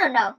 don't know.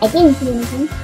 I didn't see anything.